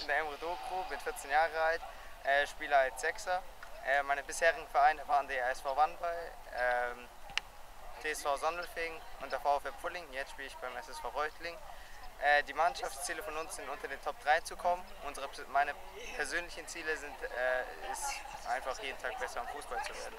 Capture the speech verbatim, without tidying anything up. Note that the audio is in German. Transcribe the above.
Ich bin Emre Dogru, bin vierzehn Jahre alt, äh, spiele als Sechser. Äh, meine bisherigen Vereine waren der S V eins bei, ähm, T S V Sondelfing und der VfP Pulling. Jetzt spiele ich beim S S V Reutlingen. Äh, die Mannschaftsziele von uns sind, unter den Top drei zu kommen. Unsere, meine persönlichen Ziele sind, äh, ist einfach jeden Tag besser am Fußball zu werden.